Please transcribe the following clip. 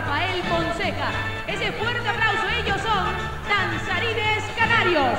Rafael Ponseja. Ese fuerte aplauso, ellos son Danzarines Canarios.